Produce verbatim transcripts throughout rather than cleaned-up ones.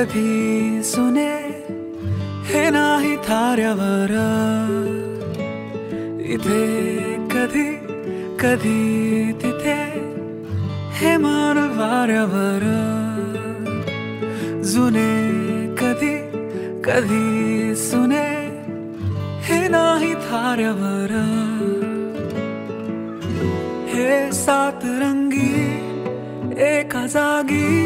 कधी सुने हे नाही थाऱ्यावर इथे कधी कधी तिथे हे मन वाऱ्यावर जुने कधी कधी सुने हे नाही थाऱ्यावर हे सात रंगी एका जागी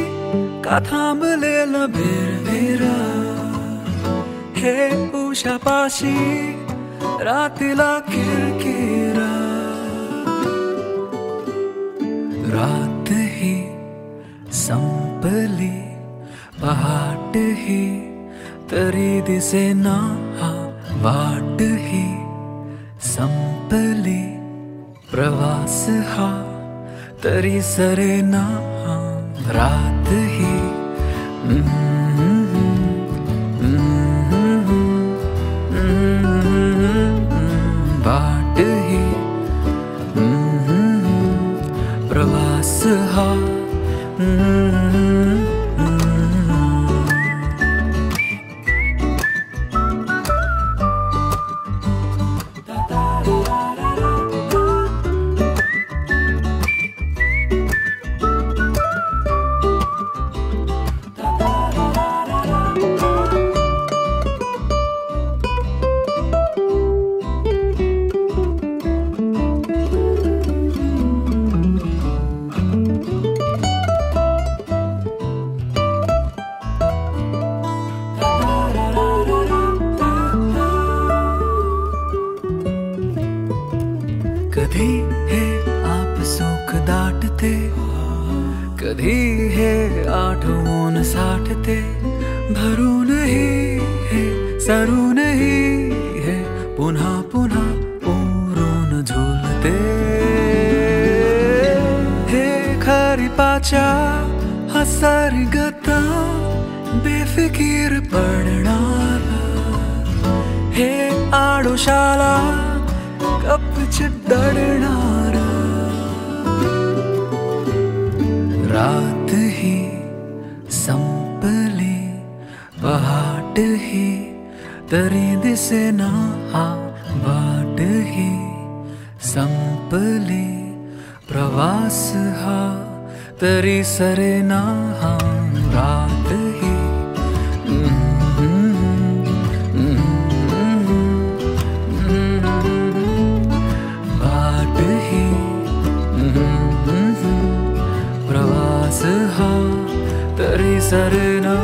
का थांबलेल भेरभेरा हे उशापाशी रातीला किरकिरा रात ही संपली पहाट ही तरी दिसे ना हा वाट ही संपली प्रवास हा तरी सरे ना हा रात ही बाट ही प्रवास हा कधी है आप सुख दाटते कधी है आठवून साठते भरून ही है सरून ही है पुन्हा पुन्हा ओरून झुलते हे खरीपाच्या हसरगता बेफिकीर पडणारा हे आडोशाला कपच दडणारा रात ही संपली पहाट ही तरी दिसे ना हा बाट ही संपली प्रवास हा तरी सरे ना हा रात ही तरी सरना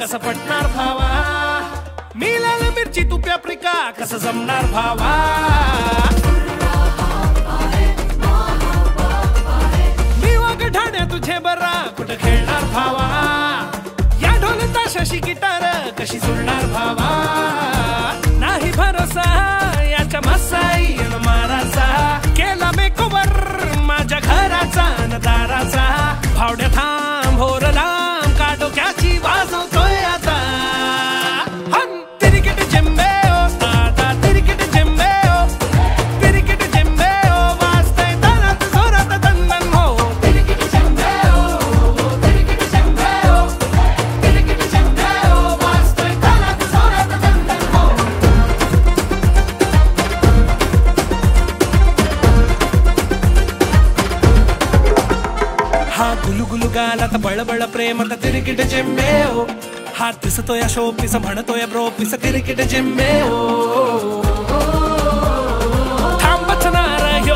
कसं पटणार भावा मी लाल मिरची तू प्याप्रिका कसं जमणार भावा मी वाघ ठाण्या तुझे बरा कुठं खेळणार भावा या ढोल ताशाशी गिटार कशी सुरणार भावा नाही भरोसा याच्या मासाई आणि माराचा केला मेकवर माझ्या घराचा आणि दाराचा भावड्या थांब होरला डोक्याची वाजवतोय आता हम तिरकिट जेंबे हो दादा तिरकिट जेंबे हो तिरकिट जेंबे हो वाजतंय दारात जोरात दणदण हो तिरकिट जेंबे हो तिरकिट जेंबे हो तिरकिट जेंबे हो वाजतंय दारात जोरात दणदण हो हा गुलगुलू गालात बळबळ प्रेम तिरकिट जेंबे हो हात दिसतोय शोपीस म्हणतोय ब्रो पीस तिरकिट जेंबे हो थांबच नारा यो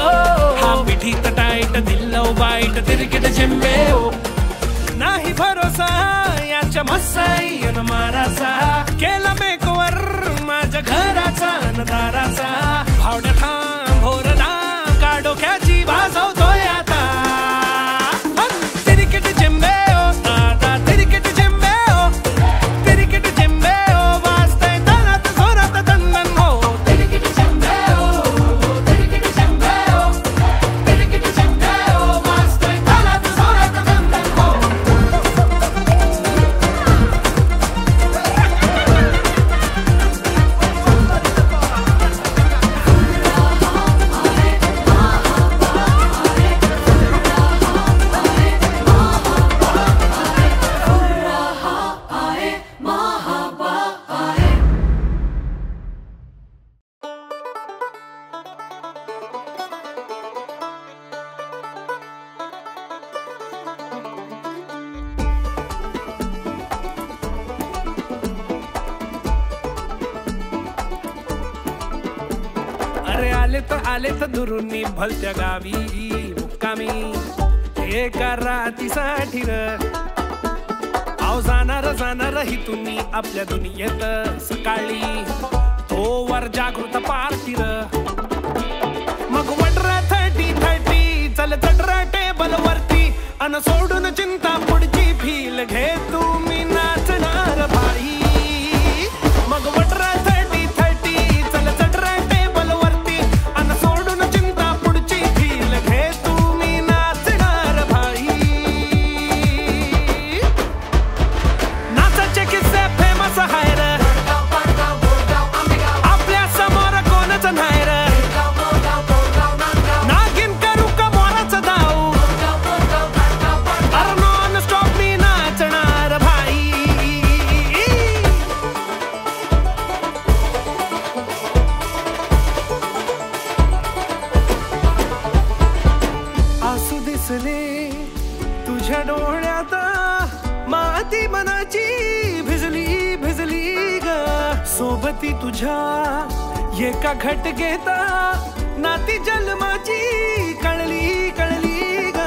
हा पिठीत टाईट दिल वाईट तिरकिट जेंबे हो नाही भरोसा याच्या मस्साई आणि माराचा केला मेकवर माझ्या घराचा आणि दाराचा भावड्या थांब होरला डोक्याची वाजवतोय आता तिरकिट जेंबे हो, आता तिरकिट जेंबे हो, तिरकिट जेंबे हो, वाजतंय तालात जोरात दणदण हो। तिरकिट जेंबे हो, तिरकिट जेंबे हो, तिरकिट जेंबे हो, वाजतंय तालात जोरात दणदण हो। आले तर आले तर दुरुनी भलत्या गावी मुक्कामी एका रातीसाठी र आव जाणार जाणार हितून आपल्या दुनियेत सकाळी तो वर जागृत पार्टी र मग वडरा थर्टी थर्टी चल चढरा टेबल वरती अन सोडून चिंता पुढची फील घे तुम्ही नाचणार भाई। मग वडरा थर्टी थर्टी चल चढरा तुझ्या एका घट घेता नाती जन्माची कळली कळली ग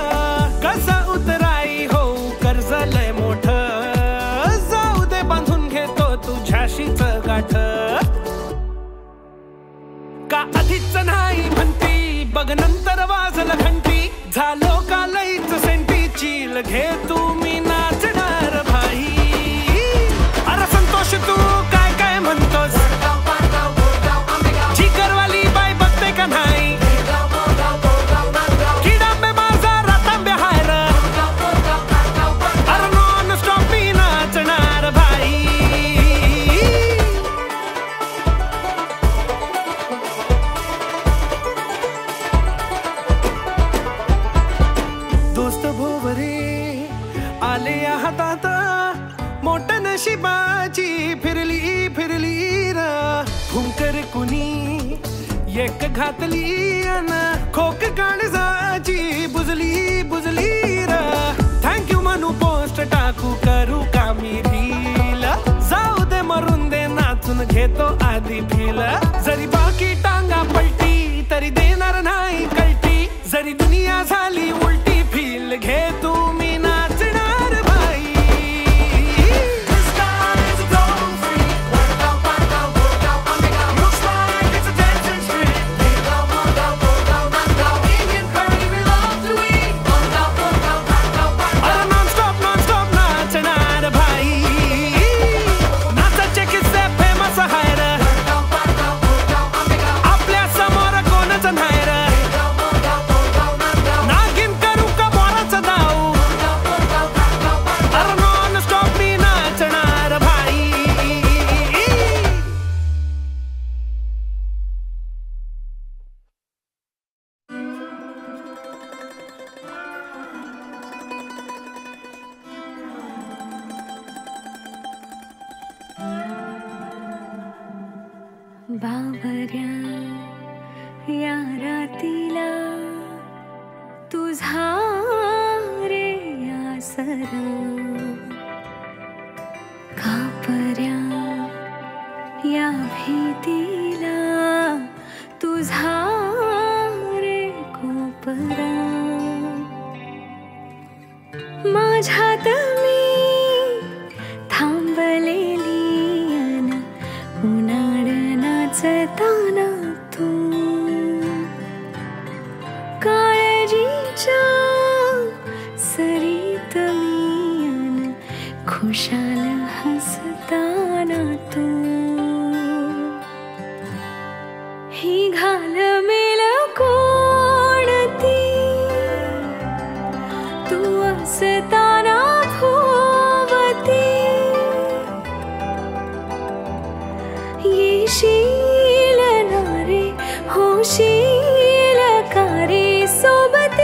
कसा उतराई हो कर्ज लय मोठ जाऊ दे बांधून घेतो तुझ्याशीच गाठ का आधीच नाही म्हणती बघ नंतर वाजल घंटी झालो का लईच सेंटी चील घे तुम्ही नाचणार भाई। अरे संतोष तू काय काय म्हणतोस घातली अन खोक काळजाची बुजली बुजली रा थँक्यू म्हणू पोस्ट टाकू करू कामी रील जाऊ दे मरून दे नाचून घेतो आधी फील जरी बाकी टांगा पलटी तरी देणार नाही कलटी जरी दुनिया झाली उलटी फील घे तुम्ही नाचणार भाई। जाओ सरितमियन खुशाल हसताना तू ही घाल मेल कोणती तू असताना भोवती येशील नारे होशील कारे सोबती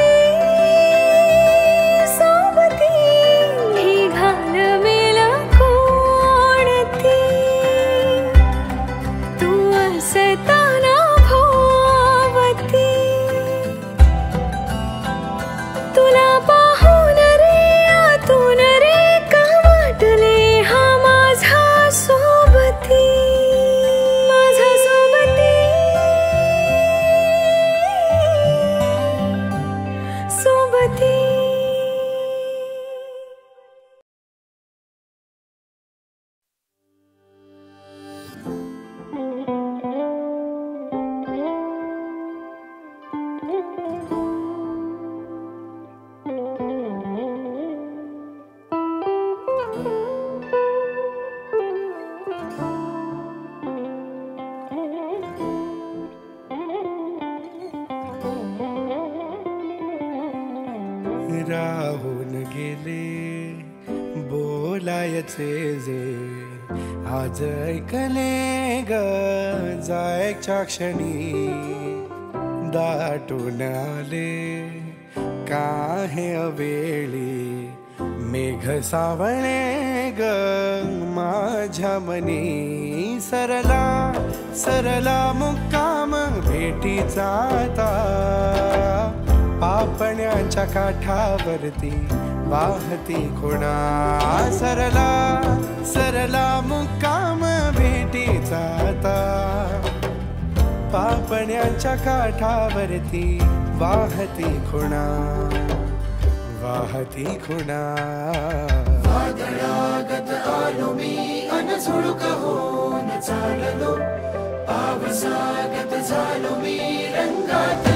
राहून गेले बोलायचे जे आज ऐकले ग जायच्या क्षणी दाटून आले का हे अवेळी मेघ सावळे ग माझ्या मनी सरला सरला मुक्काम भेटीचा आता पापण्याच्या काठावरती वाहती खुणा सरला सरला मुक्काम भेटीचा आता पापण्याच्या काठावरती वाहती खुणा वाहती खुणा वादळागत आलो मी अन झुळूक होऊन चाललो पावसागत झालो मी रंगात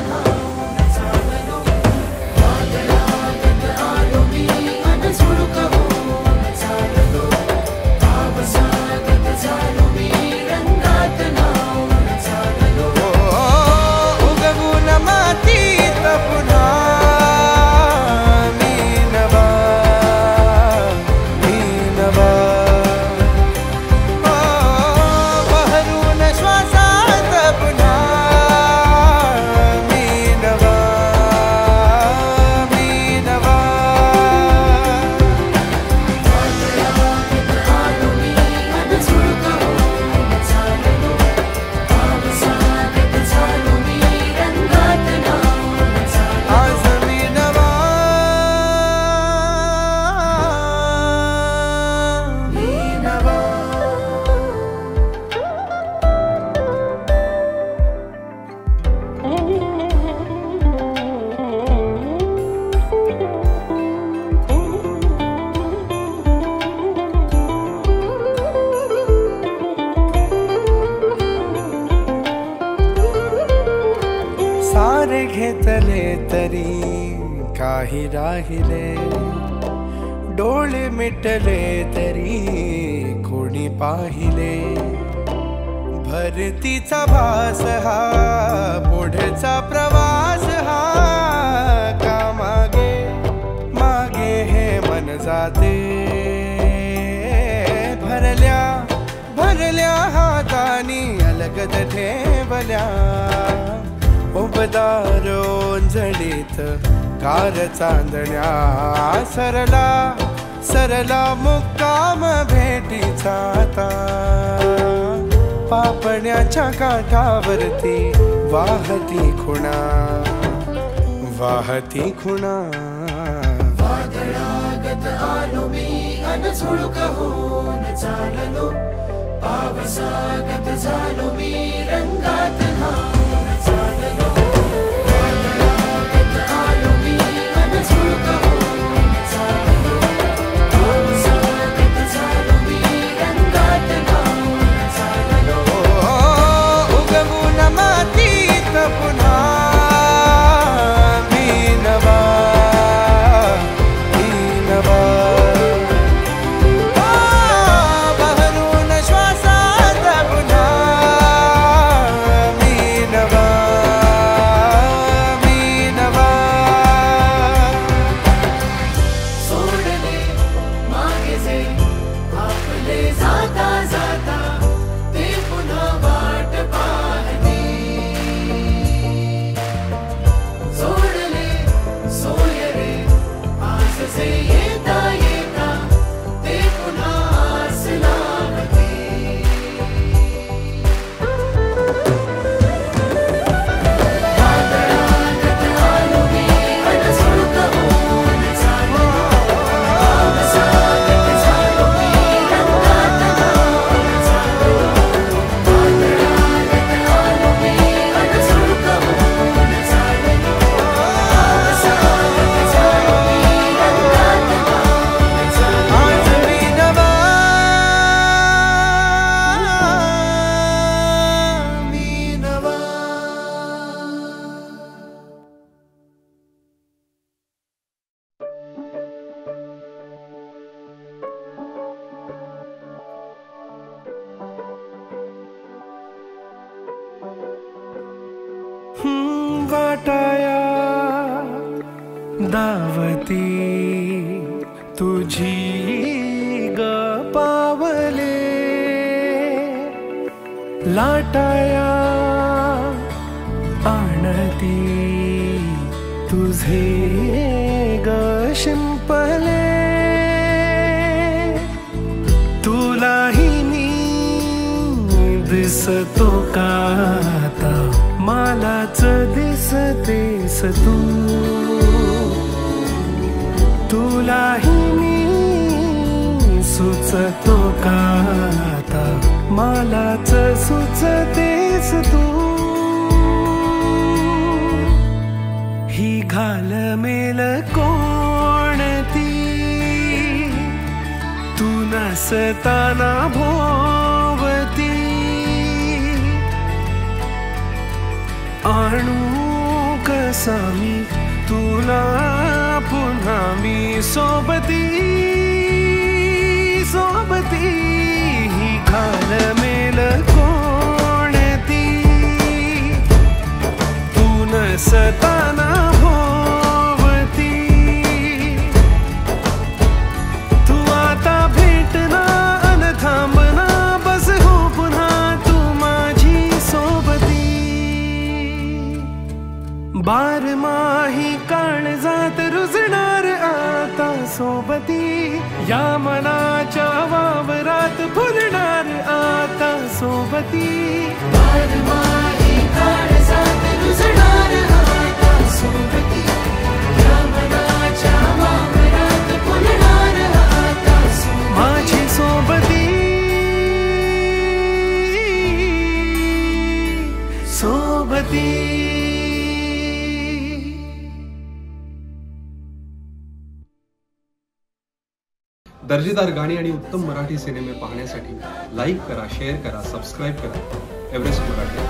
घेतले तरी काही राहिले डोळे मिटले तरी कोणी पाहिले भरतीचा भास हा पुढचा प्रवास हा का मागे मागे हे मन जाते भरल्या भरल्या हातानी अलगद ठेवल्या उबदार ओंजळीत कार चांदण्या सरला सरला मुक्काम भेटीचा आता पापण्याच्या काठावरती वाहती खुणा वाहती खुणा वादळागत आलो मी अन झुळूक होऊन चाललो पावसागत झालो मी रंगात न्हाऊन चाललो उगवून मातीत पुन्हा मी नवा दावती तुझी ग पावले लाटाया आणती तुझे ग शिंपले तुलाही दिसतो काता मालाच दिसतेस तू तुलाही मी सुचतो काता मालाच सुचतेस तू ही घाल मेल कोणती तू नसताना भोवती आणू कसा मी तुला पुन्हा मी सोबती सोबती ही घाल मेल कोणती तू नसताना होवती तू आता भेटना अन थांबना बस हो पुन्हा तू माझी सोबती बारमाही काळजात रुजणार आता सोबती या मनाच्या वावरात फुलणार आता सोबती बारमाही काळजात रुजणार आता सोबती या मनाच्या वावरात फुलणार आता सोबती माझी सोबती सोबती। दर्जेदार गाणी आणि उत्तम मराठी सिनेमे पाहण्यासाठी लाईक करा, शेअर करा, सबस्क्राईब करा एव्हरेस्ट मराठी।